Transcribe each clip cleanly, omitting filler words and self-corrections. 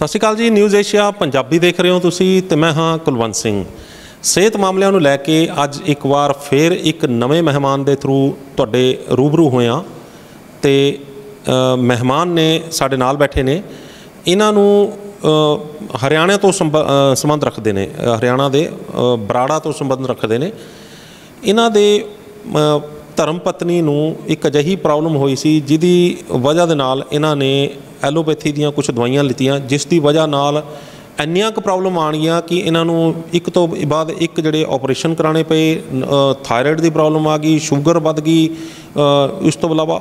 सत श्री अकाल जी, news Asia Punjabi देख रहे हो तुसीं ते मैं हाँ कुलवंत सिंह। सेहत मामलों नूं लैके अज एक बार फिर एक नवे मेहमान के थ्रू तुहाडे रूबरू होया ते मेहमान ने साडे नाल बैठे ने, इन्हां नूं हरियाणा तो संबंध रखते हैं, हरियाणा के बराड़ा तो संबंध रखते हैं। इन्हां दे धर्म पत्नी नूं एक अजिही प्रॉब्लम हुई सी जिहदी वजह दे नाल इन्हां ने एलोपैथी दीयां कुछ दवाइयां लित्तियां, जिस दी वजह नाल इन्नियां क प्रॉब्लम आणियां कि इन्हां नूं एक तो बाद एक जिहड़े ऑपरेशन कराने पे, थायराइड दी प्रॉब्लम आ गई, शुगर वध गई, इस तो इलावा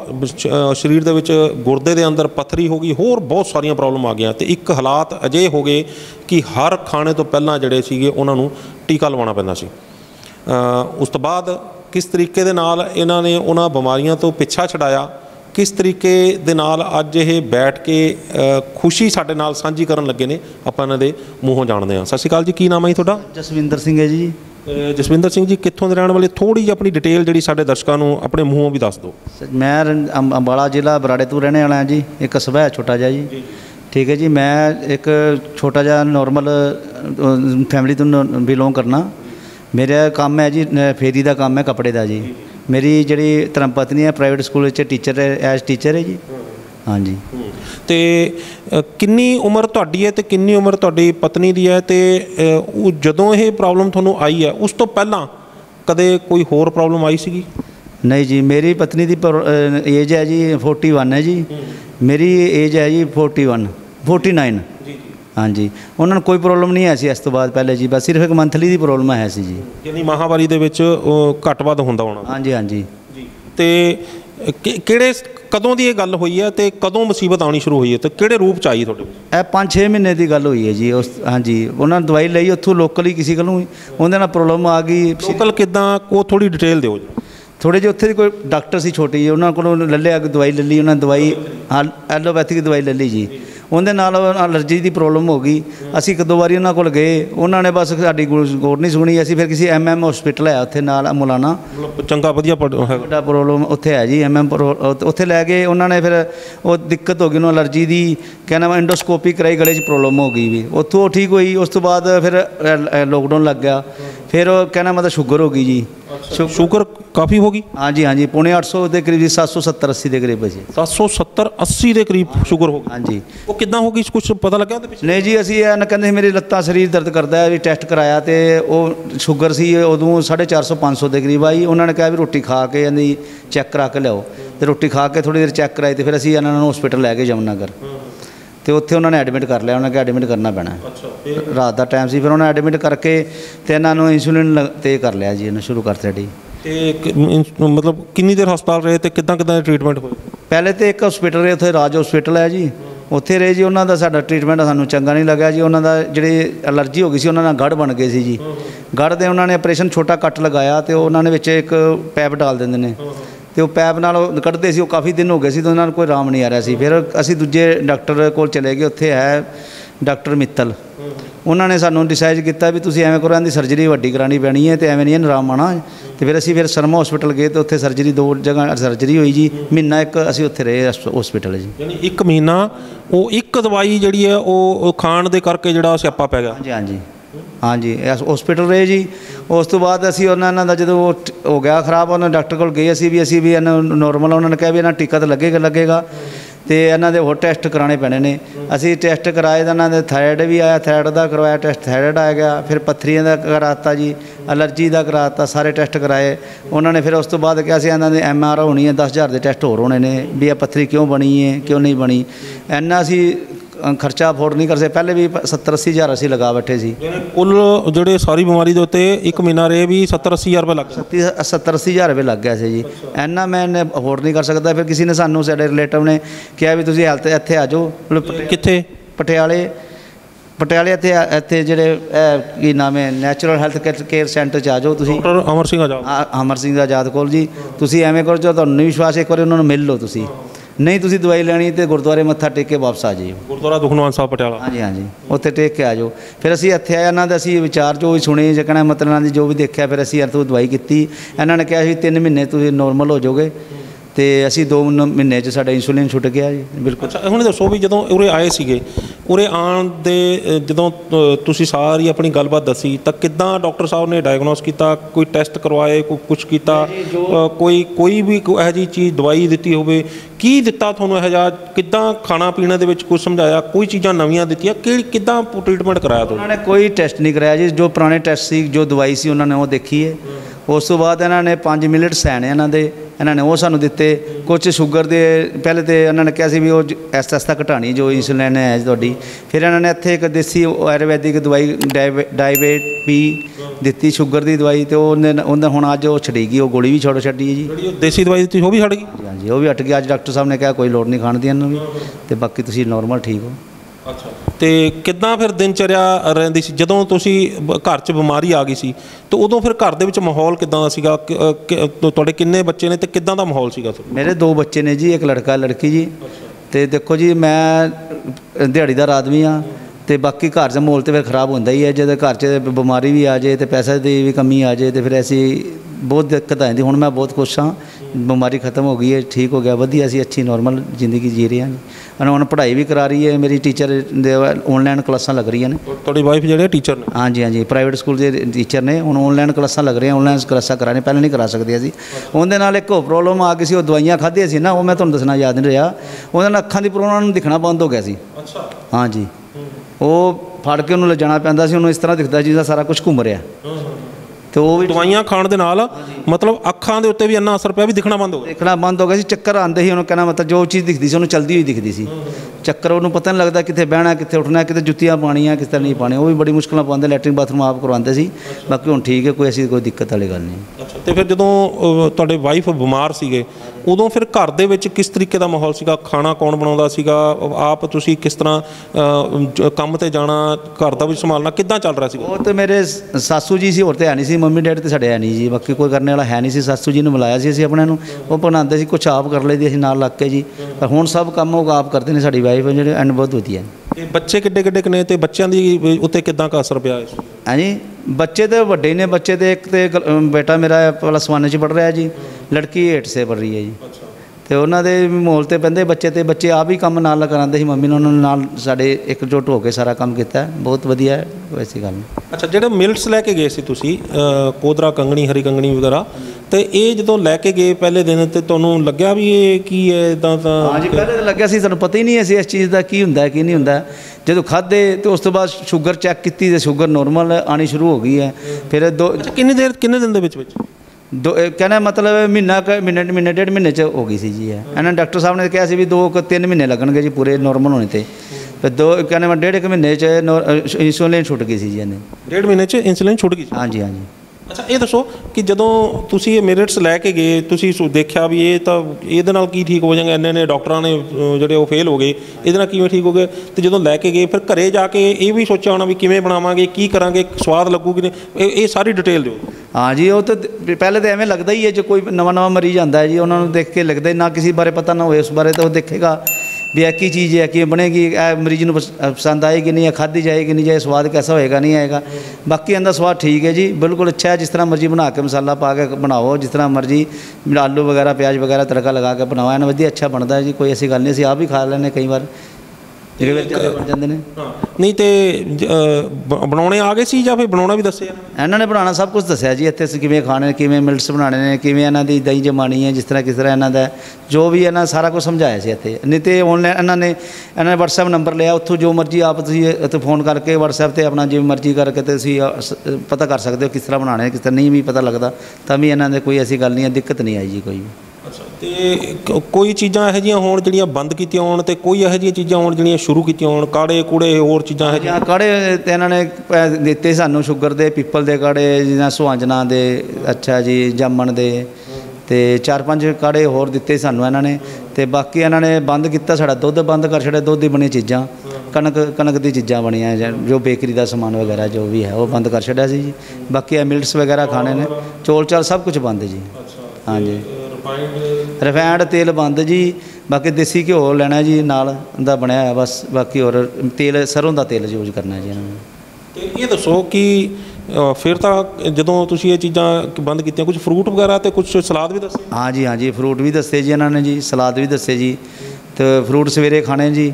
शरीर दे विच गुरदे दे अंदर पत्थरी हो गई, होर बहुत सारियां प्रॉब्लम आ गईयां। ते एक हालात अजे हो गए कि हर खाने तो पहलां जिहड़े सीगे उन्हां नूं टीका लवाउणा पैंदा सी। उस तो बाद किस तरीके दे नाल इन्हां ने उन्हां बीमारियां तो पिछा छड़ाया, किस तरीके दे नाल अज ये बैठ के खुशी साडे नाल सांझी करन लगे ने, आपां इन्हां दे मूहों जाणदे हां। सत श्री अकाल जी, की नाम है तुहाडा? जसविंदर सिंह है जी। जसविंदर सिंह जी कित्थों दे रहण वाले? थोड़ी जी अपनी डिटेल जिहड़ी साडे दर्शकां नूं अपने मूहों भी दस दो। मैं अंबाला जिला बराड़े तों रहने वाला जी, एक कस्बा है छोटा जिहा जी, ठीक है जी। मैं एक छोटा जिहा नॉर्मल फैमिली तों बिलोंग करना। मेरा काम है जी फेरी का काम है, कपड़े का जी। मेरी जी धर्म पत्नी है, प्राइवेट स्कूल टीचर है, एज टीचर है जी। हाँ जी। तो किन्नी उम्र तुहाडी है ते किन्नी उम्र तुहाडी पत्नी दी है? तो जदों ये प्रॉब्लम तुहानूं आई है उस तो पहला कदे कोई होर प्रॉब्लम आई सी? नहीं जी, मेरी पत्नी दी एज है जी 41 है जी, मेरी एज है जी 49। हाँ जी, उन्होंने कोई प्रॉब्लम नहीं है सी इस तो बाद पहले जी, बस सिर्फ एक मंथली की प्रॉब्लम है सी जी, यानी महावारी के घट वध होंदा होना। हाँ जी, हाँ जी। तो किहड़े कदों की ये गल हुई है तो कदों मुसीबत आनी शुरू हुई है, तो किहड़े रूप च आई तुहाडे कोल? यह 5-6 महीने की गल हुई है जी। उस हाँ जी, उन्होंने दवाई ली उत्थों लोकल ही किसी कोलों, उन्होंने प्रॉब्लम आ गई। लोकल किदां, वो थोड़ी डिटेल दिओ जी। थोड़े जो उत्थे कोई डॉक्टर से छोटे जी, उन्होंने कोलों ले लिया दवाई ले ली, उन्होंने दवाई हाँ एलोपैथिक दवाई ले ली जी। उनके नाल एलर्जी की प्रॉब्लम हो गई। असी एक दो बारी उन्होंने को गए, उन्होंने बस साड़ी गौर नहीं सुनी। असी फिर किसी MM हॉस्पिटल है उत्थे नाल मुलाना, चंगा वधिया बड़ा प्रॉब्लम उत्थे है जी। MM उत्थे लै गए, उन्होंने फिर वो दिक्कत हो गई, उन्होंने एलर्जी की कहना एंडोस्कोपी कराई, गले च प्रॉब्लम हो गई भी, उत्थों ठीक हुई। उस तो बाद फिर लॉकडाउन लग गया, फिर कहना मतलब शुगर हो गई जी। शुगर काफ़ी होगी? हाँ जी, हाँ जी, 850 के करीब जी, 770-80 के करीब जी, 770-80 के करीब शुगर होगी। हाँ जी, वो कितना होगी कुछ पता लगे? नहीं जी, असी ना कहते मेरी लत्तां शरीर दर्द करता है, टैसट कराया तो वो शुगर सी उदों 450-500 के करीब आई। उन्होंने कहा भी रोटी खा के यानी चैक करा के लियाओ, तो रोटी खा के थोड़ी देर चैक कराई तो फिर असी इन्होंने हॉस्पिटल लै गए यमुनानगर, तो उत्थे उन्होंने एडमिट कर लिया। उन्होंने कहा एडमिट करना पैना, रात का टाइम से, फिर उन्होंने एडमिट करके तो इन्होंने इंसुलिन ते कर लिया जी, इन्होंने शुरू करते जी। मतलब कितनी देर हस्पताल रहे तो कितना कितना ट्रीटमेंट हो? पहले तो एक हॉस्पिटल रहे, उत्थे राज हॉस्पिटल है जी, उत्थे रहे जी। उन्होंने साडा ट्रीटमेंट सानूं चंगा नहीं लग्या जी। उन्होंने जिहड़ी एलर्जी हो गई सी, उन्होंने गढ़ बन गए सी जी। गढ़ दे उन्होंने ऑपरेशन छोटा कट लगाया, तो उन्होंने विच एक पैप डाल देंदे ने, तो पैप नाल कढ़दे सी, काफ़ी दिन हो गए सी, तो उन्होंने कोई आराम नहीं आ रहा सी। फिर असी दूजे डॉक्टर कोल चले गए, उत्थे है डॉक्टर मित्तल। उन्होंने सानूं डिसाइड किया भी तुसीं एवें करो, इहदी सर्जरी वड्डी करानी पैनी है, तो एवें नहीं आराम आना। तो फिर असी फिर शर्मा हॉस्पिटल गए, तो उत्थे सर्जरी 2 जगह सर्जरी हुई जी। महीना एक असी उत्थे रहे हॉस्पिटल जी, यानी 1 महीना वो एक दवाई जिहड़ी है वो खाण दे करके जिहड़ा स्यापा पै गया। हाँ जी, हाँ जी, हाँ जी, हॉस्पिटल रहे जी। उस तो बाद असी उन्होंने का जो हो गया खराब, उन्होंने डॉक्टर को गए असी भी नॉर्मल। उन्होंने कहा भी इन्हें टीका तो लगेगा, तो इन्होंने होर टैसट कराने पैने ने। असी टैसट कराए तो इन्होंने थायराइड भी आया, थायराइड का करवाया टैसट, थायराइड आ गया। फिर पत्थरियां का कराता जी, एलर्जी का कराता, सारे टैसट कराए उन्होंने। फिर उस तो बाद क्या असी इन्होंने MR होनी है, 10,000 के टैसट होर होने ने भी, यह पत्थरी क्यों बनी है क्यों नहीं बनी, इन्ना असी खर्चा अफोर्ड नहीं कर सकते। पहले भी 70-80 हज़ार असी लगा बैठे सी कुल जोड़े सारी बीमारी के उत्ते। 1 महीना रहे भी 70-80 हज़ार रुपये लग गया, 70-80 हज़ार रुपये लग गया से जी। इन्ना मैं अफोर्ड नहीं कर सकता। फिर किसी ने सानू साडे रिलेटिव ने कहा भी तुसीं हेल्थ इत्थे आ जाओ। कित्थे? पटियाले इत्थे जिहड़े की नाम है नैचुरल हैल्थ केयर सेंटर च आ जाओ तुसीं, डॉक्टर अमर सिंह आजाद। अमर सिंह आजाद कोल जी। तुसीं एवें करो, जो तुहानूं विश्वास एक बार उन्होंने मिल लो, तुसीं नहीं तुसी दवाई लैनी तो गुरुद्वारे मत्था टेक के वापस आ जाइए, गुरुद्वारा दुखनिवारण साहब पटियाला। हाँ जी, हाँ जी, उत्थे टेक के आ जाओ। फिर असी इत्थे आए, इन्हों असी विचार जो भी सुने जकना मतलब इन्हों जो भी देखा, फिर असी इत्थों दवाई की। इन्होंने कहा जी 3 महीने तुसीं नॉर्मल हो जाओगे, तो असी 2 महीने साडा इंसुलिन छुट गया जी। बिल्कुल। अच्छा, हुण दसो भी जदों उरे आए सीगे उरे आण दे जदों तुसी सारी अपनी गलबात दसी तां किदां डॉक्टर साहब ने डायग्नोस कीता, कोई टेस्ट करवाए, कोई कुछ कीता, कोई कोई भी यह जी चीज़ दवाई दिती होवे, की दिता तुहानूं यह जा किदां खाना पीना दे विच कुछ समझाया, कोई चीज़ां नवीआं दित्तियां, किदां ट्रीटमेंट कराया? तो उन्होंने कोई टेस्ट नहीं कराया जी, जो पुराने टेस्ट सी, जो दवाई सी उन्होंने वो देखी है। उस तो बाद इन्होंने 5 मिनट सैने इन्होंने इन्होंने वो सूँ दिते, कुछ शुगर दे पहले तो इन्होंने कहा भी वो आस्ता आस्ता घटानी जो इंसुलिन है थोड़ी, फिर इन्होंने इतने एक देसी आयुर्वैदिक दवाई डायबेट भी दी शुगर की दवाई, तो उन्हें हूँ अज वो छड़ी गई, वो गोली भी छोड़ छी जी, देसी दवाई दी वो भी छड़ गई, हाँ जी वो भी हट गई। अज डॉक्टर साहब ने कहा कोई लड़ नहीं खाने की इन्होंने भी, तो बाकी तुम नॉर्मल ठीक हो। अच्छा, तो कितना फिर दिनचर्या रही सी जदों तुसी घर च बीमारी आ गई सी, तो उदों फिर घर दे विच माहौल किदां दा सीगा? तुहाडे किन्ने बच्चे ने ते किदां दा माहौल सीगा? मेरे 2 बच्चे ने जी, एक लड़का लड़की जी। तो देखो जी मैं दिहाड़ीदार आदमी हाँ, तो बाकी घर च माहौल तो फिर खराब होंदा ही है, जब घर च बीमारी भी आ जाए तो पैसे की भी कमी आ जाए, तो फिर ऐसी बहुत दिक्कत आ जाती। हूँ मैं बहुत खुश हाँ, बीमारी खत्म हो गई है, ठीक हो गया, वधिया सी अच्छी नॉर्मल जिंदगी जी रही है। हूँ पढ़ाई भी करा रही है, मेरी टीचर ऑनलाइन क्लासा लग रही हैं। थोड़ी वाइफ जो टीचर ने? हाँ जी हाँ जी, प्राइवेट स्कूल के टीचर ने, हूँ ऑनलाइन क्लासा लग रही, ऑनलाइन क्लासा करा रहे, पहले नहीं करा सकते सी। उन्हें नाल एक प्रॉब्लम आ गई सी, वो दवाइयाँ खाधी सी ना, वो मैं तुहानूं दसना याद नहीं रहा, उन्हें अखां की प्रॉब्लम दिखना बंद हो गया सी। हाँ जी, वो फड़ के उन्होंने ले जाना पैंदा सी, उन्होंने इस तरह दिखता जिसका सारा कुछ घूम रहा, तो वो भी दवाइयां खाण दे नाल मतलब अखां दे उत्ते भी इन्ना असर पिया भी दिखना बंद हो गया, दिखना बंद हो गया सी। चक्कर आंदे ही उन्होंने कहना, मतलब जो चीज़ दिखती सी उन्होंने चलती हुई दिखती सी, चक्कर उन्होंने पता नहीं लगता कितने बहना, कितने उठना, कितने जुत्तियां पानियां, कितने नहीं पानियां, वो भी बड़ी मुश्किल पाते, लैटरिन बाथरूम आप करवाते सी। बाकी हुण ठीक है, कोई ऐसी कोई दिक्कत वाली गल नहीं। तो फिर जदों तुहाडे वाइफ बीमार सीगे उदों फिर घर दे विच किस तरीके दा माहौल सीगा? खाना कौन बनाउंदा सीगा? आप तुसीं किस तरह काम ते जाना, घर दा भी संभालना, किदां चल रहा सीगा? ओह ते मेरे सासू जी सी, होर ते है नहीं सी, मम्मी डैडी तो साढ़े है नहीं जी, बाकी कोई करने वाला है नहीं सी। सासू जी ने बुलाया सी, असीं अपने नूं वो बनांदे सी, कुछ आप कर लैंदी असीं नाल लग के जी, पर हुण सब काम वो आप करदे ने साडी वाइफ जिहड़े, एंड बहुत वधिया ने। बच्चे किड्डे किड्डे ने ते बच्चों की उत्ते किदां का असर पिया है जी? बच्चे तो वड्डे ने, बच्चे तो एक तो बेटा मेरा प्लस वन पढ़ रहा है जी, लड़की 8 से पढ़ रही है जी। तो उन्होंने माहौल तो पैंदे बच्चे, तो बच्चे आप ही काम नाल कराते ही, मम्मी ने उन्होंने नाल साढ़े एकजुट होकर सारा काम किया, बहुत वधिया है वैसी गल। अच्छा, जो मिल्ट्स लैके गए सी तुसीं, कोदरा कंगनी हरी कंगनी वगैरह, तो ये जो लैके गए पहले दिन तो तुहानूं लग्या भी ये की है इदां? हाँ जी, पहले तो लग्या सी, सानूं पता ही नहीं असीं इस चीज़ का की हुंदा की नहीं हुंदा। जो खाधे तो उस तो बाद शुगर चैक की, शुगर नॉर्मल आनी शुरू हो गई है। फिर दो किन्नी देर किन्ने दिन दे दो कहना मतलब महीना महीने 1.5 महीने च हो गई सी जी है। इन्होंने डॉक्टर साहब ने कहा भी 2 3 महीने लगनगे जी पूरे नॉर्मल होने ते, फिर 1.5 महीने च इंसुलिन छुट गई सी जी। इन्हें 1.5 महीने च इंसुलिन छुट गई? हाँ जी हाँ जी। अच्छा, ये दसो कि जदों तुसीं ये मेरिट्स लैके गए तुसीं देखिया भी ये तो इहदे नाल की ठीक हो जाएगा, इन्ने ने डॉक्टरां ने जिहड़े वो फेल हो गए, इहदे नाल किवें ठीक हो गए? तो जदों लैके गए फिर घरे जाके ये भी सोचा होना भी किवें बनावांगे, की करांगे, स्वाद लगूगी ने, ये सारी डिटेल दो। हाँ जी, वो तो पहले तो एवें लगता ही है, जो कोई नवा मरीज आता है जी उन्होंने देख के लगता ही ना, किसी बारे पता ना हो उस बारे, तो वो देखेगा भी एक ही चीज़ है कि बनेगी, मरीज को पसंद आएगी नहीं, खाधी जाएगी नहीं जाए, स्वाद कैसा होएगा नहीं आएगा। बाकी इनका स्वाद ठीक है जी, बिल्कुल अच्छा है, जिस तरह मर्जी बना के मसाला पा के बनाओ, जिस तरह मर्जी आलू वगैरह प्याज वगैरह तड़का लगा के बनाओ, एन वधिया अच्छा बनता है जी, कोई ऐसी गल नहीं। असीं आप भी खा लैंदे कई बार नहीं, तो बनाने आ गए सी या फिर बनाना भी दसिया? इन्होंने बनाना सब कुछ दसिया जी, इतने किमें खाने, किमें मिल्ट्स बनाने ने, किमें इन्हों की दही जमानी है, जिस तरह किस तरह इन्हों जो भी इन्होंने सारा कुछ समझाया सी इतने। नहीं तो ऑनलाइन इन्होंने व्हाट्सएप नंबर लिया, उतों जो मर्जी आप फोन करके व्हाट्सएप से अपना जो मर्जी करके तो पता कर सकते हो किस तरह बनाने, किस तरह नहीं भी पता लगता, तभी भी इन्होंने कोई ऐसी गल नहीं है, दिक्कत नहीं आई जी कोई। तो कोई चीज़ा यह जी हो बंद की हो, कोई यह जी चीज़ा हो शुरू की हो, काढ़े कूड़े होर चीज़ा है? काढ़े तो इन्होंने दिते सानू, शुगर के पीपल के काढ़े, जिदा सुहांजना दे, अच्छा जी जामन दे, तो 4-5 काढ़े होर दिते सानू इन्होंने। तो बाकी इन्होंने बंद किया साढ़ा दुद्ध बंद कर छड़े, दुद्ध ही बनी चीज़ा, कनक कनक दी चीज़ा बनिया, जो बेकरी का समान वगैरह जो भी है वह बंद कर छड़ा जी। बाकी मिल्ट्स वगैरह खाने ने, चौल चाल सब कुछ बंद जी। हाँ जी, रिफाइंड तेल बंद जी, बाकी देसी घ्यो लेना जी नाल दा बनाया है बस, बाकी और तेल सरों का तेल यूज करना जी इन्होंने। ये दसो कि फिर तो जदों तुसीं ये चीज़ा बंद कीतियां कुछ फ्रूट वगैरह तो कुछ सलाद भी दस्से? हाँ जी हाँ जी, फ्रूट भी दस्से जी इन्होंने जी, सलाद भी दस्से जी, तो फ्रूट सवेरे खाने जी,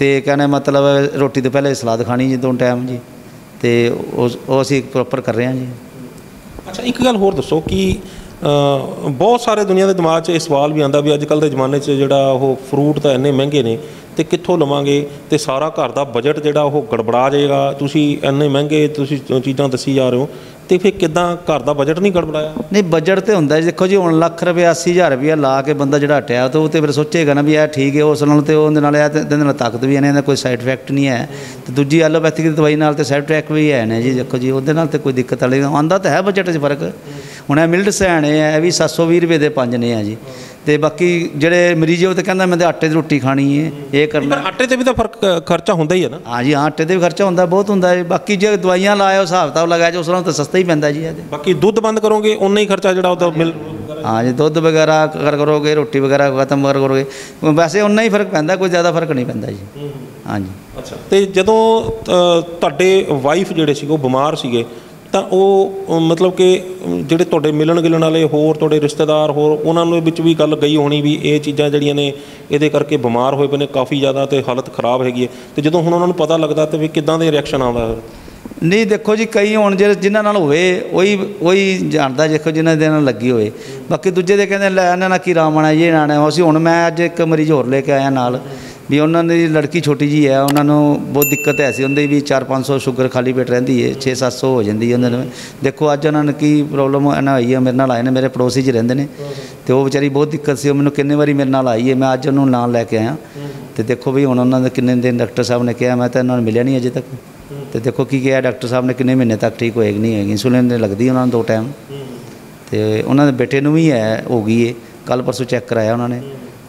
तो कहने मतलब रोटी तो पहले सलाद खानी जी 2 टाइम जी, तो असी प्रॉपर कर रहे हैं जी। अच्छा एक गल होर दसो कि बहुत सारे दुनिया के दिमाग से सवाल भी आता भी अजकल के जमाने जोड़ा वो फ्रूट तो इन्ने महंगे ने तो कितों लवेंगे, तो सारा घर का बजट जोड़ा वो गड़बड़ा जाएगा। तुसी इन्ने महंगे तुम चीज़ा दसी जा रहे हो तो फिर किदा घर का बजट नहीं गड़बड़ाया? नहीं बजट तो होंगे जी, देखो जी हूँ ₹1,00,000 ₹80,000 ला के बंदा जो हटिया तो फिर सोचेगा ना भी यह ठीक है उस तो ताकत भी है ना, कोई साइड इफेक्ट नहीं है। तो दूजी एलोपैथिक की दवाई नाल साइड इफेक्ट भी है ना जी, देखो जी वो कोई दिक्कत वाली आता तो है बजट च फर्क। हूँ यह मिल्ड्स है ने यह भी ₹720 के 5 ने हैं जी, तो बाकी जोड़े मरीज वो तो कहना मैं तो आटे की रोटी खानी है ये करना। आटे से भी तो फर्क खर्चा होता ही है ना? हाँ जी हाँ, आटे से भी खर्चा होता बहुत होता है। बाकी जो दवाइयाँ लाया हिसाब किताब लगाया जो उसका तो सस्ता ही पैंदा जी। बाकी दूध बंद करोगे उन्ना ही खर्चा जो मिल? हाँ जी, दूध वगैरह करोगे रोटी वगैरह खत्म करोगे वैसे उन्ना ही फर्क पैंदा, कोई ज़्यादा फर्क नहीं पैंदा जी। हाँ जी। अच्छा तो जदों तुहाडे वाइफ जिहड़े सी बीमार सीगे तो वो मतलब कि जोड़े थोड़े मिलन गिलन वाले होर थोड़े रिश्तेदार होर उन्होंने भी गल गई होनी भी ये चीज़ा जड़िया ने ये करके बीमार होए पे ने काफ़ी ज़्यादा तो हालत खराब हैगी है, तो जो हूँ उन्होंने पता लगता तो भी किदां दे रिएक्शन आता है? नहीं देखो जी कई हूँ जिन्होंने होई जानता देखो जिन्होंने लगी होए, बाकी दूजे दे कहते लै इन्हां नाल की राम आना ये आना। असीं हुण मैं अज एक मरीज होर लेके आया नाल भी, उन्होंने लड़की छोटी जी है उन्होंने बहुत दिक्कत है सी, उन्हें भी 400-500 शुगर खाली पेट रहती है 600-700 हो जाती है उन्होंने। देखो अज उन्होंने की प्रॉब्लम हुई है, मेरे नाल आए ने मेरे पड़ोसी च रहंदे ने तो वो बेचारी बहुत दिक्कत से मैंने किन्ने बारी मेरे नाल आई है, मैं अज उन्होंने नाल लैके आया। तो देखो भी हूँ उन्होंने किन्ने दिन डॉक्टर साहब ने कहा मैं तो इन्होंने मिलिया नहीं अजे तक, तो देखो की कहा डॉक्टर साहब ने किन्ने महीने तक ठीक होएगी नहीं होएगी। इंसुलिन लगती उन्होंने 2 टाइम, तो उन्होंने बेटे नूं भी है हो गई है, कल परसों चैक कराया उन्होंने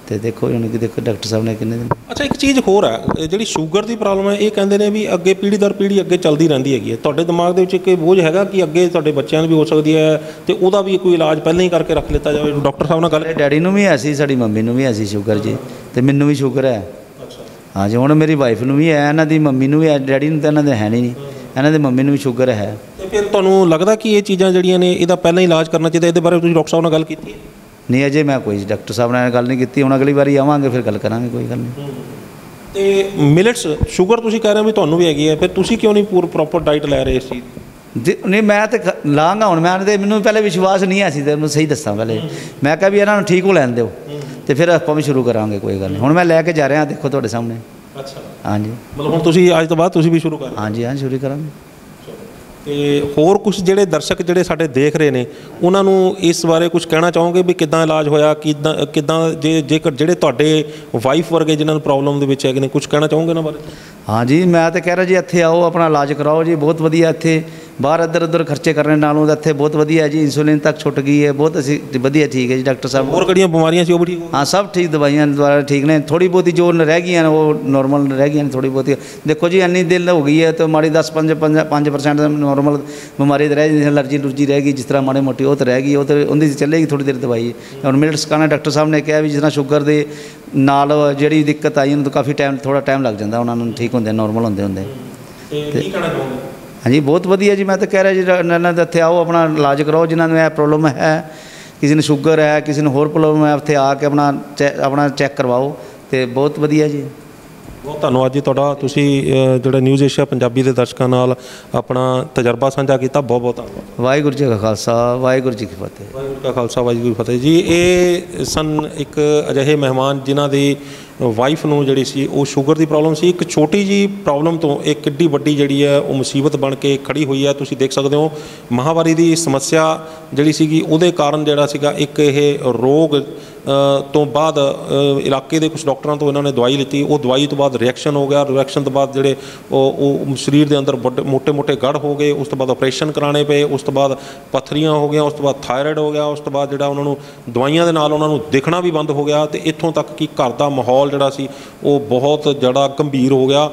तो देखो कि देखो डॉक्टर साहब ने किन्ने दिन। अच्छा एक चीज़ होर है जी, शुगर की प्रॉब्लम है ये कहते हैं भी अगे पीढ़ी दर पीढ़ी अगे चलती रहती हैगी है, तो दिमाग के बोझ हैगा कि अगे तो बच्चों भी हो सकती है तो वह भी कोई इलाज पहले ही करके रख लेता जाए? डॉक्टर साहब ने गल डैडी में भी ऐसी साड़ी मम्मी में भी ऐसी शुगर जी, तो मैनू भी शुगर है। हाँ जी हूँ मेरी वाइफ में भी है, इन्हों की मम्मी भी है, डैडी तो इन्होंने है नहीं, इन्हों की मम्मी भी शुगर है। तो फिर तुम्हें लगता कि ये चीज़ा जड़िया ने यदा पहले ही इलाज करना चाहिए, ये बारे डॉक्टर साहब ने गल की? नहीं अजे मैं कोई डॉक्टर साहब ने गल नहीं की, हम अगली बारी आवांगे फिर गल करांगे, कोई गल नहीं। तो मिलट्स शुगर तुम कह रहे हो भी तुम्हें भी हैगी है, फिर तुम क्यों नहीं पूरी प्रॉपर डाइट लै रहे इस चीज़? नहीं मैं तो लाँगा हूँ, मैं मैंने पहले विश्वास नहीं है सी, सही दसा पहले मैं कहा भी इन्होंने ठीक हो लैन दो तो फिर आप भी शुरू करांगे, कोई गल नहीं। हूँ मैं लैके जा रहा देखो थोड़े सामने। अच्छा हाँ जी, मतलब हूँ अज तो बाद भी शुरू कर? हाँ जी हाँ शुरू करांगे। होर कुछ जोड़े दर्शक जोड़े साडे देख रहे हैं उन्होंने इस बारे कुछ कहना चाहोगे भी किदां इलाज होया किदां जे जेकर जोड़े तुहाडे वाइफ वर्गे जिन्होंने प्रॉब्लम दे विच है कि कुछ कहना चाहोगे ना बारे? हाँ जी मैं तो कह रहा जी इत्थे आओ अपना इलाज कराओ जी, बहुत वधिया, इत्थे बाहर इधर उधर खर्चे करने नालों इत्थे बहुत वधिया जी, इंसुलिन तक छुट गई है बहुत असी वधिया ठीक है जी डॉक्टर साहब। होर किहड़ियां बीमारियां सी वो भी ठीक? हाँ सब ठीक, दवाइयां द्वारा ठीक ने, थोड़ी बहुती जो रह गई वो नॉर्मल रह गई, थोड़ी बहुती देखो जी इन्नी दिन हो गई है तो माड़ी 10-5% नॉर्मल बीमारी रह गई, एलर्जी एलुर्जी रह गई जिस तरह माड़ी मोटी वो तो रह गई, वो तो उनकी चलेगी थोड़ी देर दवाई। और मिल्ट्स कहना डॉक्टर साहब ने कहा भी जिस तरह शुगर के नाल जी दिक्कत आई उन्होंने काफ़ी टाइम थोड़ा टाइम लग जाता उन्होंने ठीक होंगे नॉर्मल होंगे होंगे। हाँ जी बहुत वधिया जी, मैं तो कह रहा जी इत्थे आओ अपना इलाज कराओ, जिन्होंने प्रॉब्लम है किसी ने शुगर है किसी ने होर प्रॉब्लम है इत्थे आके अपना अपना चैक करवाओ, तो बहुत वधिया जी। बहुत धन्यवाद जी तुहाडा, तुसीं जिहड़ा न्यूज़ एशिया पंजाबी के दर्शकों नाल अपना तजर्बा साझा किया, बहुत बहुत धन्यवाद। वाहिगुरू जी का खालसा वाहिगुरू जी की फतेह। वाहिगुरू का खालसा वाहिगुरू की फतेह जी। ये सन एक अजिहे मेहमान जिन्हां दी वाइफ नूं जिहड़ी सी वो शुगर की प्रॉब्लम सी, एक छोटी जी प्रॉब्लम तो एक किड्डी वड्डी जिहड़ी है वो मुसीबत बन के खड़ी हुई है। तुसीं देख सकते हो महावारी की समस्या जिहड़ी सीगी उहदे कारण जिहड़ा सीगा एक ये रोग तो बाद इलाके के कुछ डॉक्टरों तो इन्होंने दवाई लीती, वो दवाई तो बाद रिएक्शन हो गया, रिएक्शन तो बाद जिहड़े शरीर के अंदर बड़े मोटे मोटे गढ़ हो गए, उस तो बाद ऑपरेशन कराने पे, उस तो बाद पत्थरियाँ हो गई, उस तो बाद थायराइड हो गया, उस तो बाद जिहड़ा उन्होंने दवाइयां दे नाल उन्होंने दिखना भी बंद हो गया, तो इत्थों तक कि घर का माहौल जड़ा सी वो बहुत जड़ा गंभीर हो गया।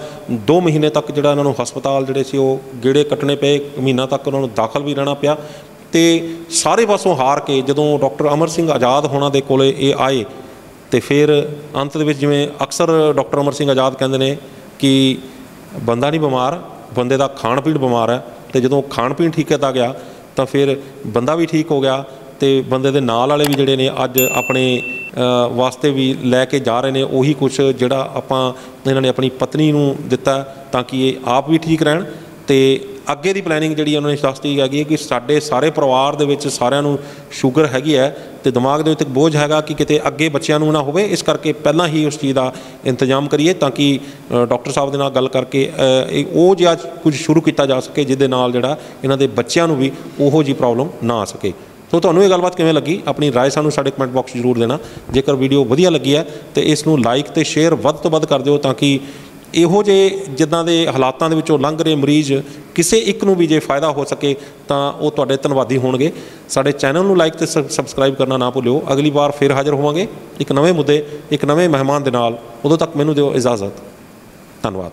2 महीने तक जड़ा इन्होंने हस्पताल जिहड़े सी गेड़े कट्टने पे, महीना तक उन्होंने दाखल भी रहना पिया। तो सारे पासों हार के जदों डॉक्टर अमर सिंह आज़ाद होना दे कोले ये आए तो फिर अंत दे विच जिवें अक्सर डॉक्टर अमर सिंह आज़ाद कहंदे ने कि बंदा नहीं बीमार, बंदे दा खाण पीण बीमार है, तो जदों खाण पीण ठीक कीता गया तो फिर बंदा भी ठीक हो गया, तो बंदे दे नाल वाले भी जिहड़े ने अज अपने वास्ते भी लैके जा रहे हैं। उही कुछ जिहड़ा आपां इन्होंने अपनी पत्नी नूं दिता तां कि ये आप भी ठीक रहन ते अगे की प्लैनिंग जी उन्होंने शास्त्री हैगी है कि साडे सारे परिवार दे विच सारिआं नूं शूगर हैगी है तो दिमाग दे उत्ते बोझ हैगा कि किते अगे बच्चों नूं ना होवे, इस करके पहला ही उस चीज़ का इंतजाम करिए ताकि डॉक्टर साहब दे नाल गल करके वो जिहा कुछ शुरू किया जा सके जिहदे नाल जिहड़ा इन्हां दे बच्चों नूं भी उहो जी प्रॉब्लम ना आ सके। तो तुहानूं ये गलबात किवें लगी अपनी राय सानूं साडे कमेंट बॉक्स जरूर देना। जेकर वीडियो वधिया लगी है तो इसनूं लाइक तो शेयर वध तो वध कर दिओ ताकि इहो जे जिदा के हालातों के विचों लंघ रहे मरीज़ किसी एक नूं भी जे फायदा हो सके तो वो तुहाडे धन्नवादी होणगे। साडे चैनल नूं लाइक ते सबसक्राइब करना ना भुल्लिओ। अगली बार फिर हाजिर होवांगे एक नवे मुद्दे एक नवे मेहमान दे नाल। उदों तक मैनूं दिओ इजाज़त। धन्नवाद।